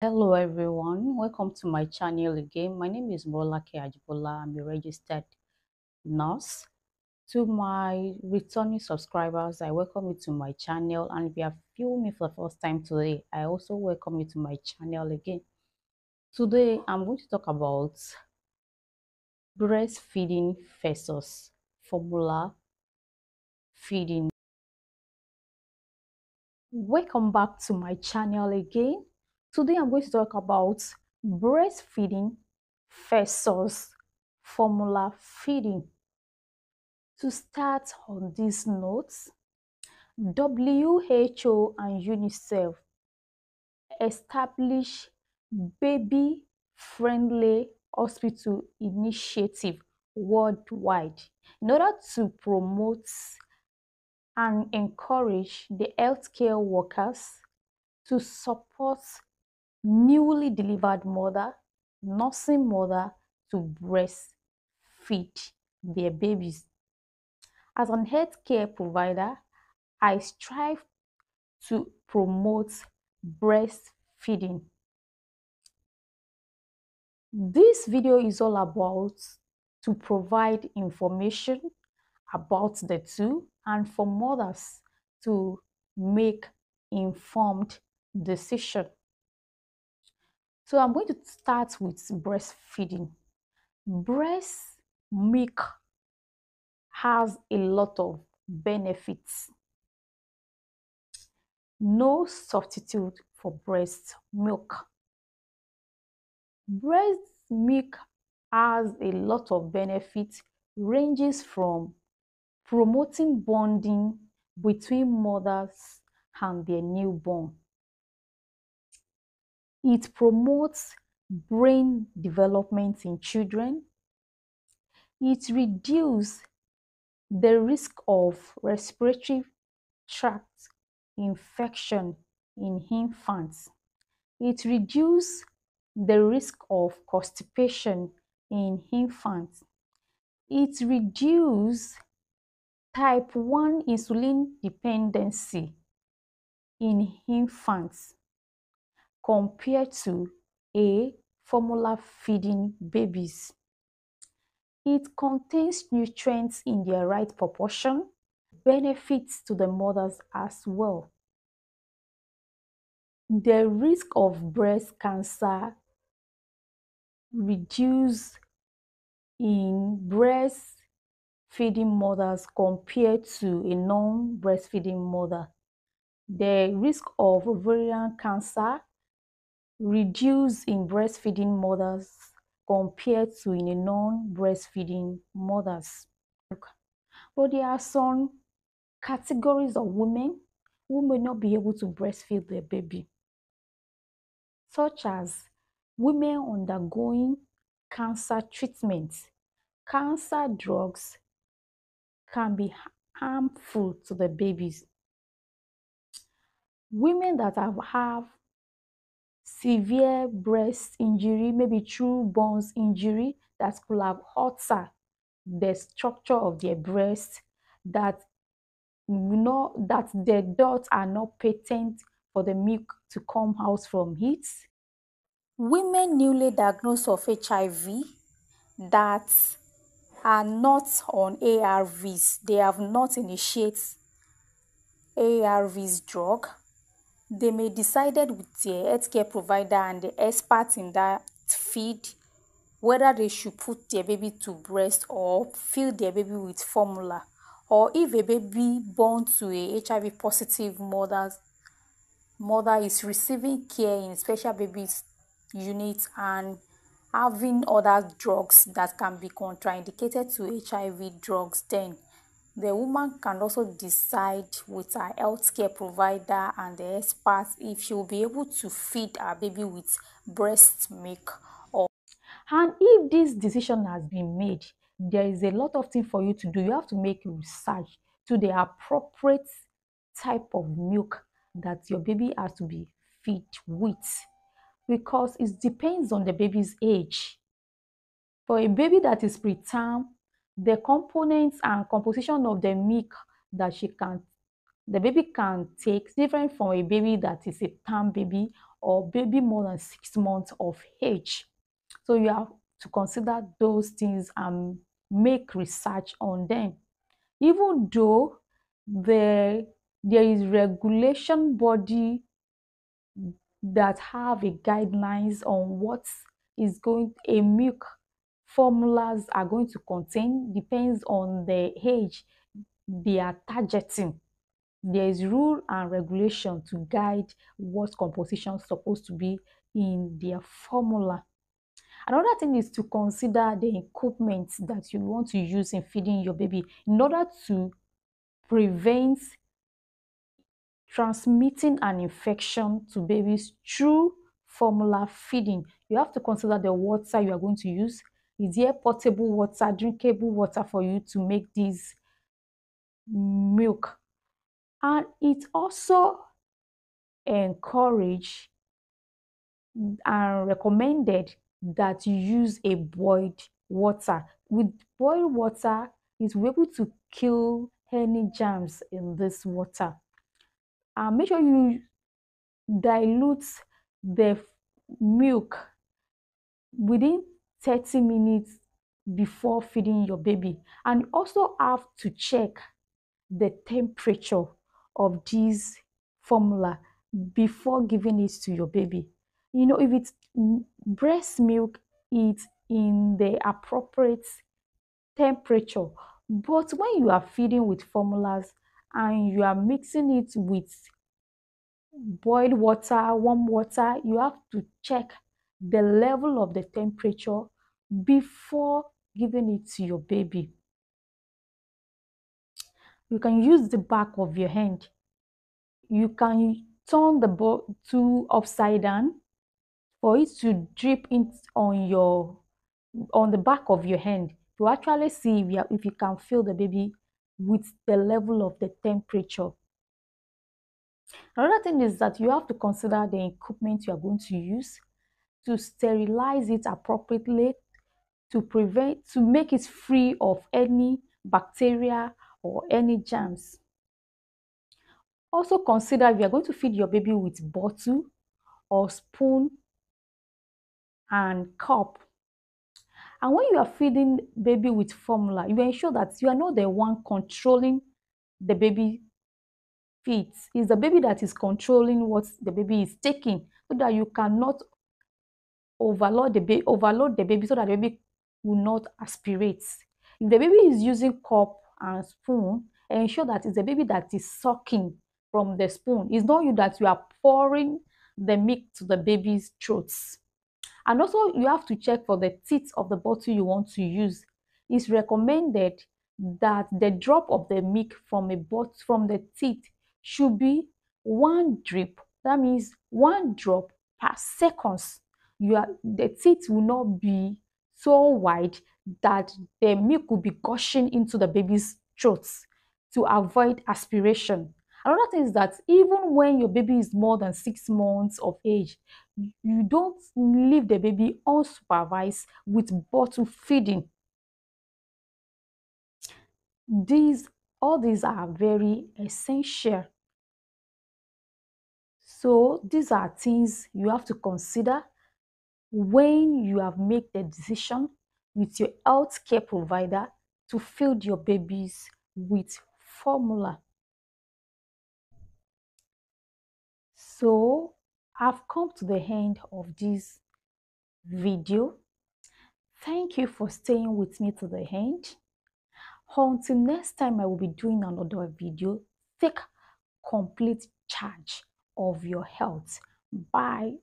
Hello everyone, welcome to my channel again. My name is Morolake Ajibola. I'm a registered nurse. To my returning subscribers, I welcome you to my channel, and if you have viewed me for the first time today, I also welcome you to my channel again. Today I'm going to talk about breastfeeding versus formula feeding. Welcome back to my channel again. Today I'm going to talk about breastfeeding versus formula feeding. To start on these notes, WHO and UNICEF established baby-friendly hospital initiative worldwide in order to promote and encourage the healthcare workers to support newly delivered mother, nursing mother, to breastfeed their babies. As an healthcare provider, I strive to promote breastfeeding. This video is all about to provide information about the two and for mothers to make informed decision. So I'm going to start with breastfeeding. Breast milk has a lot of benefits. No substitute for breast milk. Breast milk has a lot of benefits, ranges from promoting bonding between mothers and their newborn. It promotes brain development in children. It reduces the risk of respiratory tract infection in infants. It reduces the risk of constipation in infants. It reduces type 1 insulin dependency in infants compared to a formula feeding babies. It contains nutrients in their right proportion, benefits to the mothers as well. The risk of breast cancer reduces in breastfeeding mothers compared to a non-breastfeeding mother. The risk of ovarian cancer reduces in breastfeeding mothers compared to in a non-breastfeeding mothers. But there are some categories of women who may not be able to breastfeed their baby, such as women undergoing cancer treatment. Cancer drugs can be harmful to the babies. Women that have severe breast injury, maybe through bones injury, that could have altered the structure of their breast, that the dots are not patent for the milk to come out from it. Women newly diagnosed of HIV that are not on ARVs, they have not initiated ARVs drug. They may decided with the healthcare provider and the experts in that field whether they should put their baby to breast or feed their baby with formula. Or if a baby born to a HIV positive mother is receiving care in special baby units and having other drugs that can be contraindicated to HIV drugs, then the woman can also decide with her healthcare provider and the experts if she will be able to feed her baby with breast milk. And if this decision has been made, there is a lot of things for you to do. You have to make research to the appropriate type of milk that your baby has to be fed with, because it depends on the baby's age. For a baby that is preterm, the components and composition of the milk that she can the baby can take, different from a baby that is a term baby or baby more than 6 months of age. So you have to consider those things and make research on them. Even though there is regulation body that have a guidelines on what is going a milk formulas are going to contain, depends on the age they are targeting. There is rule and regulation to guide what composition is supposed to be in their formula. Another thing is to consider the equipment that you want to use in feeding your baby in order to prevent transmitting an infection to babies through formula feeding. You have to consider the water you are going to use. Is there potable water, drinkable water for you to make this milk? And it also encouraged and recommended that you use a boiled water. With boiled water, it will be able to kill any germs in this water. And make sure you dilute the milk within 30 minutes before feeding your baby. And also have to check the temperature of this formula before giving it to your baby. You know, if it's breast milk, it's in the appropriate temperature. But when you are feeding with formulas and you are mixing it with boiled water, warm water, you have to check the level of the temperature before giving it to your baby. You can use the back of your hand. You can turn the bottle upside down for it to drip in on the back of your hand to actually see if you can feel the baby with the level of the temperature. Another thing is that you have to consider the equipment you are going to use to sterilize it appropriately, to make it free of any bacteria or any germs. Also consider if you are going to feed your baby with bottle or spoon and cup. And when you are feeding baby with formula, you ensure that you are not the one controlling the baby feeds. It's the baby that is controlling what the baby is taking, so that you cannot overload the baby so that the baby will not aspirate. If the baby is using cup and spoon, ensure that it's the baby that is sucking from the spoon. It's not you that you are pouring the milk to the baby's throats. And also, you have to check for the teeth of the bottle you want to use. It's recommended that the drop of the milk from a bottle from the teeth should be 1 drip. That means 1 drop per second. The teeth will not be so wide that the milk will be gushing into the baby's throats to avoid aspiration. Another thing is that even when your baby is more than 6 months of age, you don't leave the baby unsupervised with bottle feeding. All these are very essential. So these are things you have to consider when you have made the decision with your healthcare provider to feed your babies with formula. So I've come to the end of this video. Thank you for staying with me to the end. Until next time I will be doing another video, take complete charge of your health. Bye.